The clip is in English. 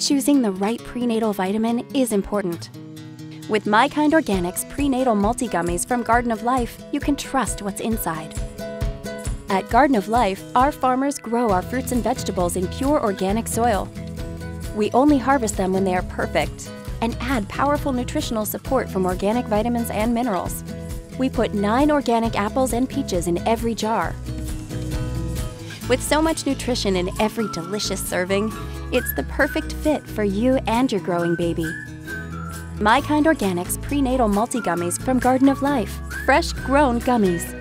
Choosing the right prenatal vitamin is important. With mykind Organics prenatal multi-gummies from Garden of Life, you can trust what's inside. At Garden of Life, our farmers grow our fruits and vegetables in pure organic soil. We only harvest them when they are perfect and add powerful nutritional support from organic vitamins and minerals. We put 9 organic apples and peaches in every jar. With so much nutrition in every delicious serving, it's the perfect fit for you and your growing baby. mykind Organics prenatal multi-gummies from Garden of Life. Fresh grown gummies.